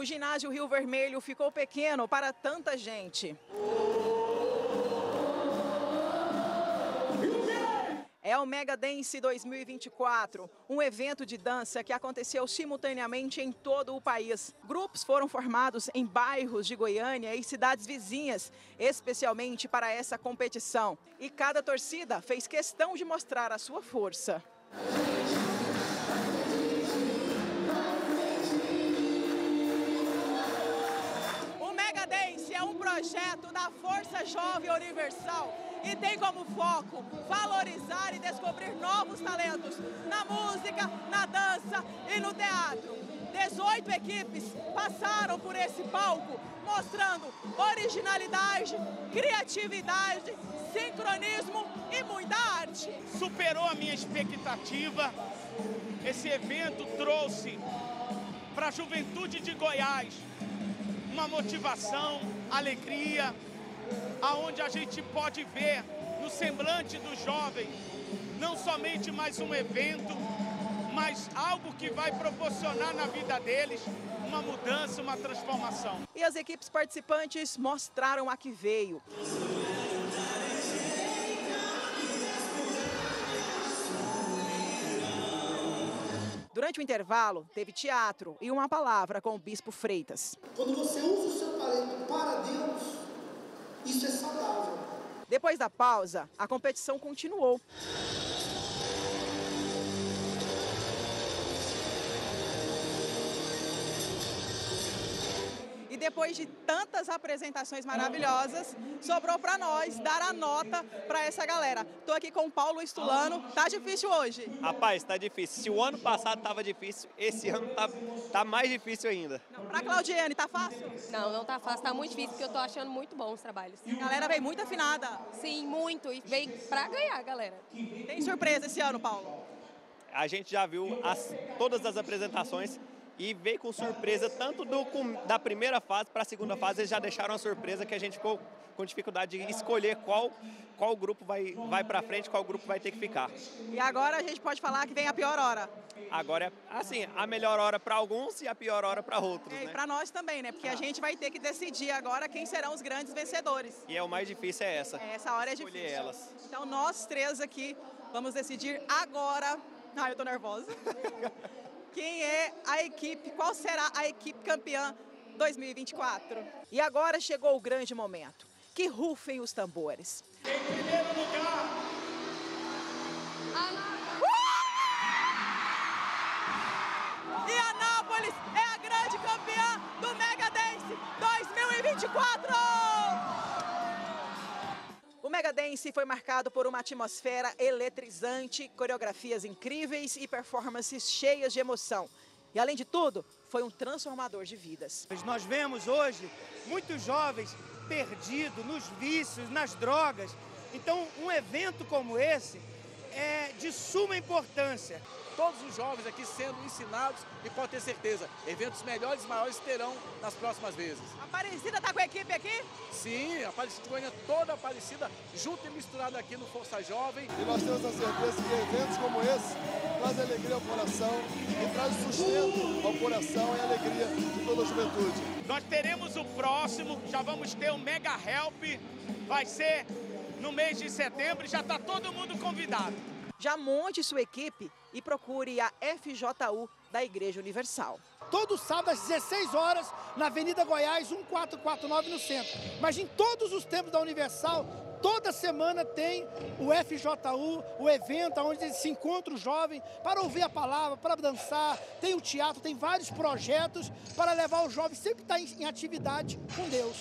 o ginásio Rio Vermelho ficou pequeno para tanta gente. É o Mega Dance 2024, um evento de dança que aconteceu simultaneamente em todo o país. Grupos foram formados em bairros de Goiânia e cidades vizinhas, especialmente para essa competição. E cada torcida fez questão de mostrar a sua força. O Mega Dance é um projeto da Força Jovem Universal e tem como foco valorizar e descobrir novos talentos na música, na dança e no teatro. 18 equipes passaram por esse palco mostrando originalidade, criatividade, sincronismo e muita arte. Superou a minha expectativa. Esse evento trouxe para a juventude de Goiás uma motivação, alegria, aonde a gente pode ver no semblante do jovem não somente mais um evento, mas algo que vai proporcionar na vida deles uma mudança, uma transformação. E as equipes participantes mostraram a que veio. Durante o intervalo, teve teatro e uma palavra com o Bispo Freitas. Quando você usa o seu talento para Deus, isso é saudável. Depois da pausa, a competição continuou. E depois de tantas apresentações maravilhosas, sobrou para nós dar a nota para essa galera. Estou aqui com o Paulo Estulano. Tá difícil hoje? Rapaz, tá difícil. Se o ano passado tava difícil, esse ano tá mais difícil ainda. Para Claudiane, tá fácil? Não, não tá fácil, tá muito difícil, porque eu tô achando muito bons os trabalhos. A galera veio muito afinada. Sim, muito, e veio para ganhar, galera. Tem surpresa esse ano, Paulo? A gente já viu todas as apresentações e veio com surpresa, tanto da primeira fase para a segunda fase, eles já deixaram uma surpresa que a gente ficou com dificuldade de escolher qual grupo vai para frente, qual grupo vai ter que ficar. E agora a gente pode falar que vem a pior hora. Agora é assim, a melhor hora para alguns e a pior hora para outros. E para nós também, né? Porque a gente vai ter que decidir agora quem serão os grandes vencedores. E é o mais difícil é essa. Essa hora é difícil. Elas. Então nós três aqui vamos decidir agora. Ai, eu tô nervosa. Quem é a equipe? Qual será a equipe campeã 2024? E agora chegou o grande momento. Que rufem os tambores. Em primeiro lugar, Anápolis. E Anápolis é a grande campeã do Mega Dance 2024! O Mega Dance foi marcado por uma atmosfera eletrizante, coreografias incríveis e performances cheias de emoção. E, além de tudo, foi um transformador de vidas. Nós vemos hoje muitos jovens perdidos nos vícios, nas drogas. Então, um evento como esse é de suma importância. Todos os jovens aqui sendo ensinados e pode ter certeza, eventos melhores e maiores terão nas próximas vezes. A Aparecida está com a equipe aqui? Sim, a Aparecida de Goiânia, toda Aparecida, junto e misturada aqui no Força Jovem. E nós temos a certeza que eventos como esse trazem alegria ao coração e traz sustento ao coração e alegria de toda a juventude. Nós teremos o próximo, já vamos ter o Mega Help, vai ser no mês de setembro, já está todo mundo convidado. Já monte sua equipe e procure a FJU da Igreja Universal. Todo sábado às 16 horas na Avenida Goiás 1449 no centro. Mas em todos os templos da Universal, toda semana tem o FJU, o evento onde se encontra o jovem para ouvir a palavra, para dançar, tem o teatro, tem vários projetos para levar o jovem sempre estar em atividade com Deus.